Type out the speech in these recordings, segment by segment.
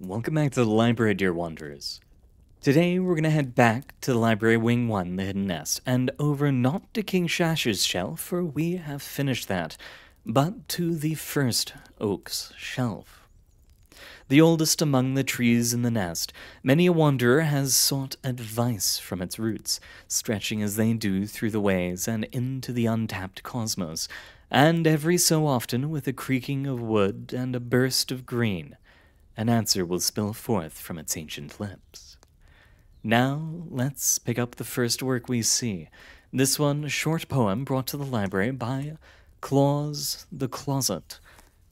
Welcome back to the library, dear wanderers. Today we're gonna head back to the library wing 1, the Hidden Nest, and over not to King Shash's shelf, for we have finished that, but to the first oak's shelf. The oldest among the trees in the nest, many a wanderer has sought advice from its roots, stretching as they do through the ways and into the untapped cosmos, and every so often with a creaking of wood and a burst of green, an answer will spill forth from its ancient lips. Now, let's pick up the first work we see. This one, a short poem brought to the library by Claws the Closet.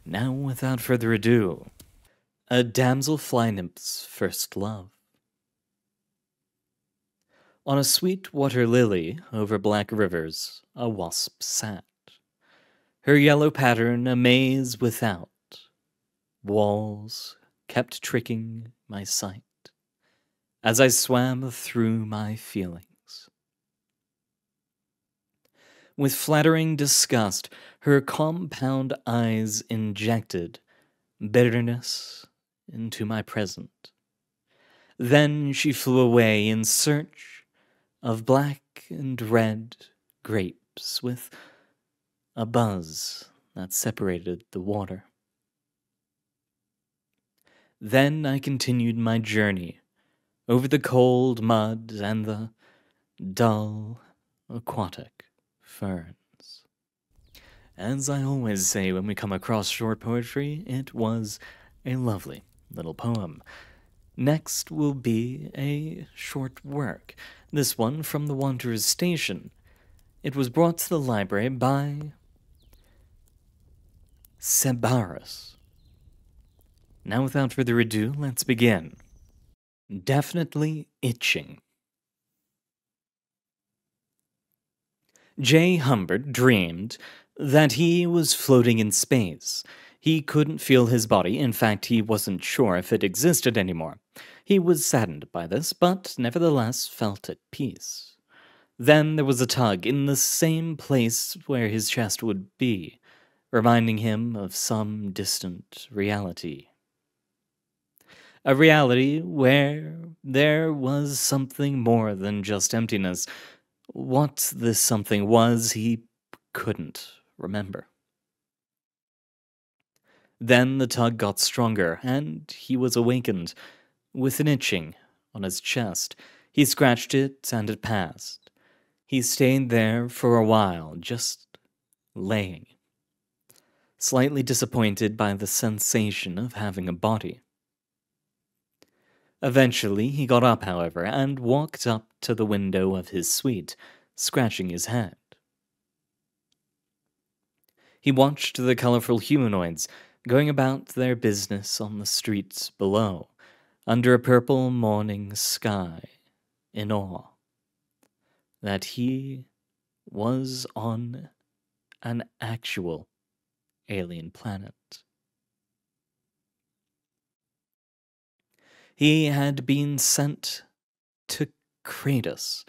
Now, without further ado, a damsel fly nymph's first love. On a sweet water lily over black rivers, a wasp sat. Her yellow pattern, a maze without. Walls kept tricking my sight as I swam through my feelings. With flattering disgust, her compound eyes injected bitterness into my present. Then she flew away in search of black and red grapes with a buzz that separated the water. Then I continued my journey over the cold mud and the dull aquatic ferns. As I always say when we come across short poetry, it was a lovely little poem. Next will be a short work, this one from the Wanderer's Station. It was brought to the library by Sebaris. Now, without further ado, let's begin. Definitely itching. J. Humbert dreamed that he was floating in space. He couldn't feel his body. In fact, he wasn't sure if it existed anymore. He was saddened by this, but nevertheless felt at peace. Then there was a tug in the same place where his chest would be, reminding him of some distant reality. A reality where there was something more than just emptiness. What this something was, he couldn't remember. Then the tug got stronger, and he was awakened with an itching on his chest. He scratched it, and it passed. He stayed there for a while, just laying, slightly disappointed by the sensation of having a body. Eventually, he got up, however, and walked up to the window of his suite, scratching his head. He watched the colorful humanoids going about their business on the streets below, under a purple morning sky, in awe that he was on an actual alien planet. He had been sent to Kratos,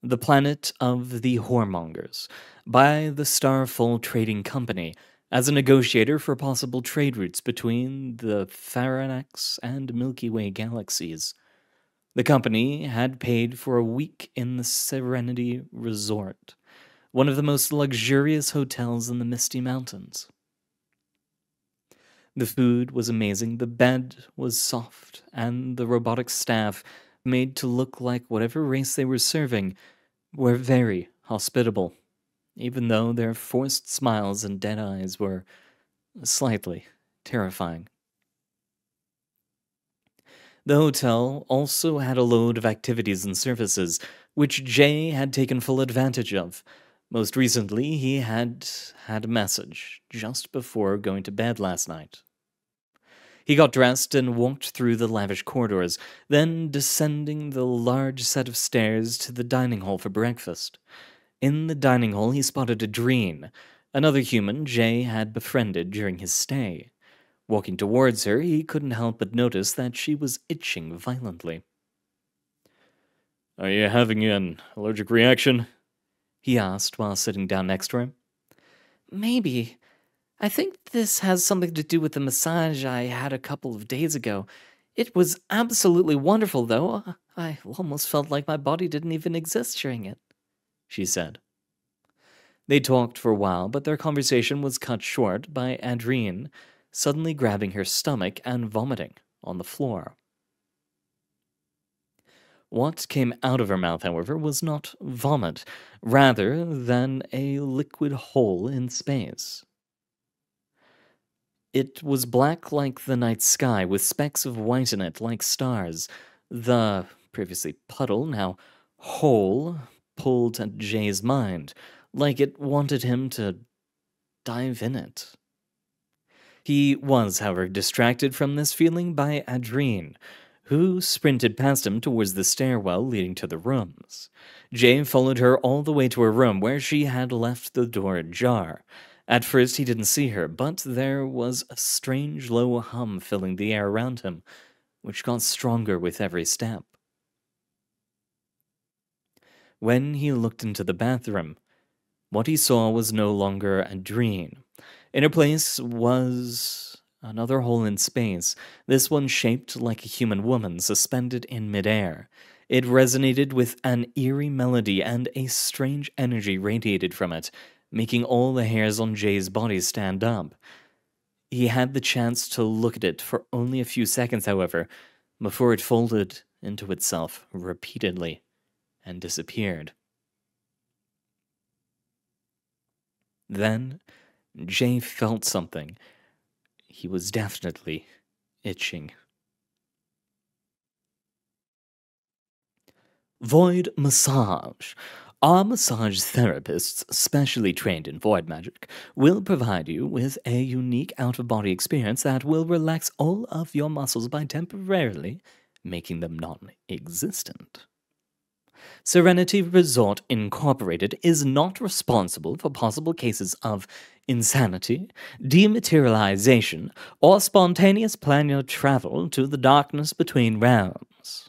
the planet of the Whoremongers, by the Starfall Trading Company as a negotiator for possible trade routes between the Tharanax and Milky Way galaxies. The company had paid for a week in the Serenity Resort, one of the most luxurious hotels in the Misty Mountains. The food was amazing, the bed was soft, and the robotic staff, made to look like whatever race they were serving, were very hospitable, even though their forced smiles and dead eyes were slightly terrifying. The hotel also had a load of activities and services, which Jay had taken full advantage of. Most recently, he had had a message just before going to bed last night. He got dressed and walked through the lavish corridors, then descending the large set of stairs to the dining hall for breakfast. In the dining hall, he spotted Adrienne, another human Jay had befriended during his stay. Walking towards her, he couldn't help but notice that she was itching violently. "Are you having an allergic reaction?" he asked while sitting down next to him. "Maybe. I think this has something to do with the massage I had a couple of days ago. It was absolutely wonderful, though. I almost felt like my body didn't even exist during it, she said. They talked for a while, but their conversation was cut short by Adrienne suddenly grabbing her stomach and vomiting on the floor. What came out of her mouth, however, was not vomit, rather than a liquid hole in space. It was black like the night sky, with specks of white in it like stars. The previously puddle, now hole, pulled at Jay's mind, like it wanted him to dive in it. He was, however, distracted from this feeling by Adrienne, who sprinted past him towards the stairwell leading to the rooms. Jay followed her all the way to her room, where she had left the door ajar. At first he didn't see her, but there was a strange low hum filling the air around him, which got stronger with every step. When he looked into the bathroom, what he saw was no longer Adrienne. In her place was another hole in space, this one shaped like a human woman suspended in midair. It resonated with an eerie melody, and a strange energy radiated from it, making all the hairs on Jay's body stand up. He had the chance to look at it for only a few seconds, however, before it folded into itself repeatedly and disappeared. Then Jay felt something. He was definitely itching. Void massage. Our massage therapists, specially trained in void magic, will provide you with a unique out-of-body experience that will relax all of your muscles by temporarily making them non-existent. Serenity Resort Incorporated is not responsible for possible cases of insanity, dematerialization, or spontaneous planar travel to the darkness between realms.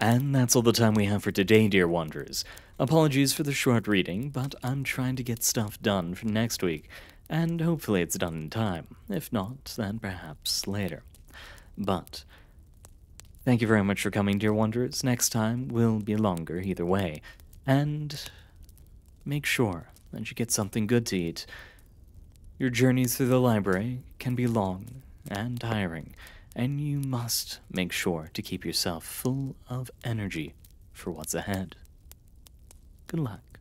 And that's all the time we have for today, dear wanderers. Apologies for the short reading, but I'm trying to get stuff done for next week, and hopefully it's done in time. If not, then perhaps later. But thank you very much for coming, dear wanderers. Next time will be longer either way. And make sure that you get something good to eat. Your journeys through the library can be long and tiring, and you must make sure to keep yourself full of energy for what's ahead. Good luck.